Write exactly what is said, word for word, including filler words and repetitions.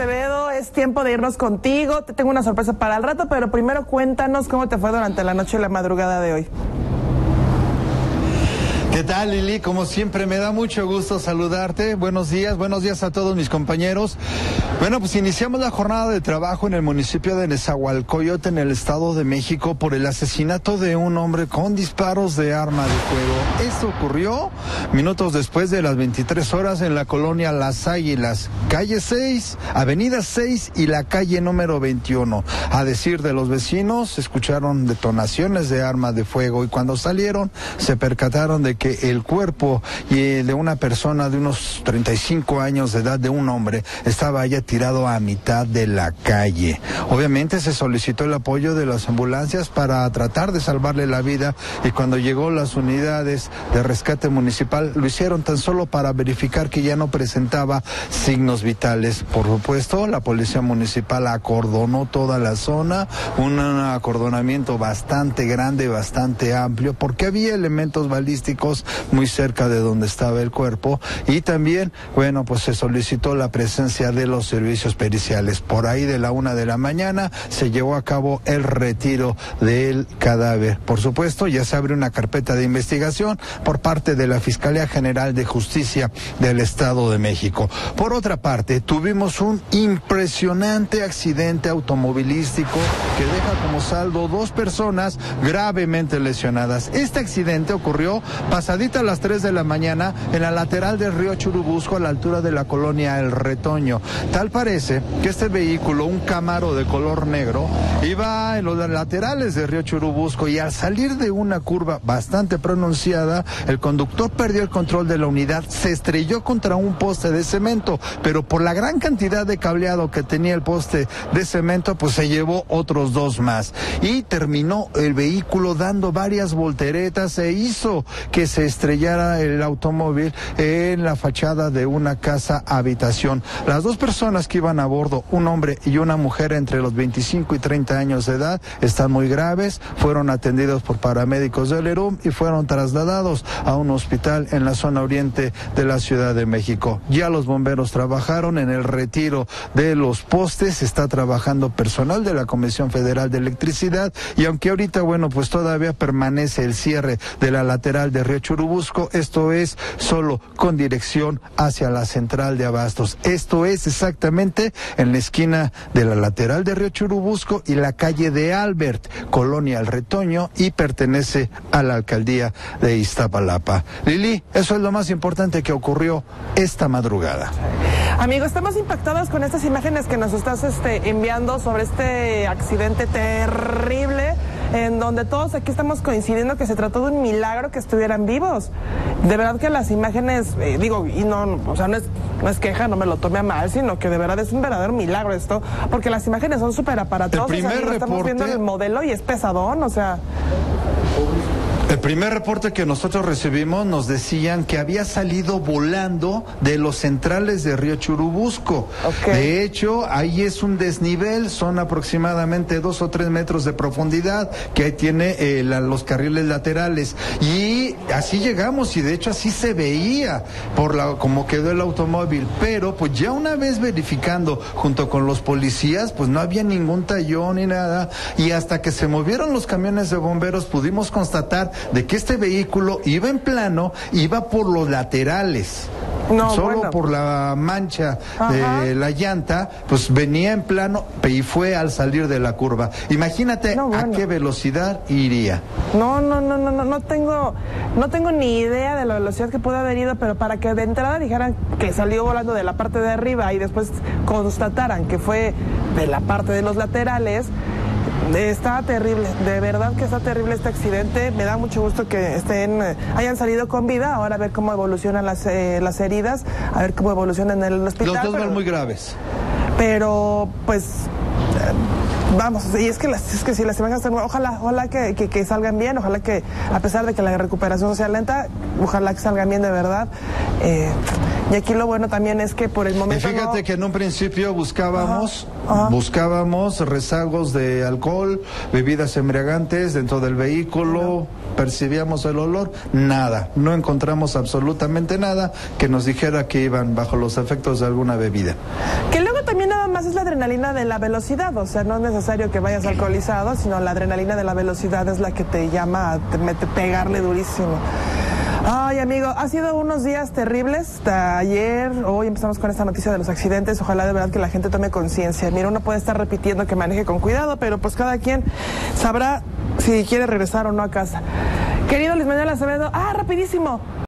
Acevedo, es tiempo de irnos contigo. Te tengo una sorpresa para el rato, pero primero cuéntanos cómo te fue durante la noche y la madrugada de hoy. ¿Qué tal, Lili? Como siempre, me da mucho gusto saludarte. Buenos días, buenos días a todos mis compañeros. Bueno, pues iniciamos la jornada de trabajo en el municipio de Nezahualcóyotl, en el Estado de México, por el asesinato de un hombre con disparos de arma de fuego. Esto ocurrió minutos después de las veintitrés horas en la colonia Las Águilas, calle seis, avenida seis y la calle número veintiuno. A decir de los vecinos, escucharon detonaciones de arma de fuego y cuando salieron se percataron de que el cuerpo de una persona de unos treinta y cinco años de edad, de un hombre, estaba ya tirado a mitad de la calle. Obviamente se solicitó el apoyo de las ambulancias para tratar de salvarle la vida y cuando llegó las unidades de rescate municipal lo hicieron tan solo para verificar que ya no presentaba signos vitales. Por supuesto, la policía municipal acordonó toda la zona, un acordonamiento bastante grande, bastante amplio, porque había elementos balísticos muy cerca de donde estaba el cuerpo y también, bueno, pues se solicitó la presencia de los servicios periciales. Por ahí de la una de la mañana se llevó a cabo el retiro del cadáver. Por supuesto, ya se abre una carpeta de investigación por parte de la Fiscalía General de Justicia del Estado de México. Por otra parte, tuvimos un impresionante accidente automovilístico que deja como saldo dos personas gravemente lesionadas. Este accidente ocurrió pasadita a las tres de la mañana en la lateral del río Churubusco, a la altura de la colonia El Retoño. Tal parece que este vehículo, un Camaro de color negro, iba en los laterales del río Churubusco y al salir de una curva bastante pronunciada, el conductor perdió el control de la unidad, se estrelló contra un poste de cemento, pero por la gran cantidad de cableado que tenía el poste de cemento, pues se llevó otros dos más y terminó el vehículo dando varias volteretas e hizo que que se estrellara el automóvil en la fachada de una casa habitación. Las dos personas que iban a bordo, un hombre y una mujer entre los veinticinco y treinta años de edad, están muy graves, fueron atendidos por paramédicos del E R U M y fueron trasladados a un hospital en la zona oriente de la Ciudad de México. Ya los bomberos trabajaron en el retiro de los postes, está trabajando personal de la Comisión Federal de Electricidad y aunque ahorita, bueno, pues todavía permanece el cierre de la lateral de Río Churubusco, esto es solo con dirección hacia la central de Abastos. Esto es exactamente en la esquina de la lateral de Río Churubusco y la calle de Albert, colonia El Retoño, y pertenece a la alcaldía de Iztapalapa. Lili, eso es lo más importante que ocurrió esta madrugada. Amigo, estamos impactados con estas imágenes que nos estás este, enviando sobre este accidente terrible, en donde todos aquí estamos coincidiendo que se trató de un milagro que estuvieran vivos. De verdad que las imágenes, eh, digo, y no, o sea, no es, no es queja, no me lo tome a mal, sino que de verdad es un verdadero milagro esto, porque las imágenes son súper aparatosas, el primer amigos, reporte... estamos viendo el modelo y es pesadón, o sea... El primer reporte que nosotros recibimos nos decían que había salido volando de los centrales de Río Churubusco. Okay. De hecho, ahí es un desnivel, son aproximadamente dos o tres metros de profundidad que ahí tiene eh, la, los carriles laterales. Y así llegamos y de hecho así se veía por la, como quedó el automóvil. Pero pues ya una vez verificando junto con los policías, pues no había ningún tallón ni nada. Y hasta que se movieron los camiones de bomberos pudimos constatar de que este vehículo iba en plano, iba por los laterales. No, solo bueno. Por la mancha de Ajá. la llanta, pues venía en plano y fue al salir de la curva. Imagínate no, bueno. a qué velocidad iría. No, no, no, no, no, no tengo, no tengo ni idea de la velocidad que pudo haber ido, pero para que de entrada dijeran que salió volando de la parte de arriba y después constataran que fue de la parte de los laterales. Está terrible, de verdad que está terrible este accidente. Me da mucho gusto que estén, hayan salido con vida. Ahora a ver cómo evolucionan las, eh, las heridas, a ver cómo evolucionan en el hospital. Los dos pero, van muy graves. Pero, pues, vamos, y es que, las, es que si las imágenes están... Ojalá, ojalá que, que, que salgan bien, ojalá que, a pesar de que la recuperación sea lenta, ojalá que salgan bien de verdad. Eh, Y aquí lo bueno también es que por el momento... Y fíjate no... que en un principio buscábamos, ajá, ajá. buscábamos rezagos de alcohol, bebidas embriagantes dentro del vehículo, no. percibíamos el olor, nada. No encontramos absolutamente nada que nos dijera que iban bajo los efectos de alguna bebida. Que luego también nada más es la adrenalina de la velocidad, o sea, no es necesario que vayas alcoholizado, sino la adrenalina de la velocidad es la que te llama a te, te, pegarle durísimo. Ay, amigo, ha sido unos días terribles. Hasta ayer, hoy empezamos con esta noticia de los accidentes. Ojalá de verdad que la gente tome conciencia. Mira, uno puede estar repitiendo que maneje con cuidado, pero pues cada quien sabrá si quiere regresar o no a casa. Querido Luis Manuel Acevedo, ah, rapidísimo.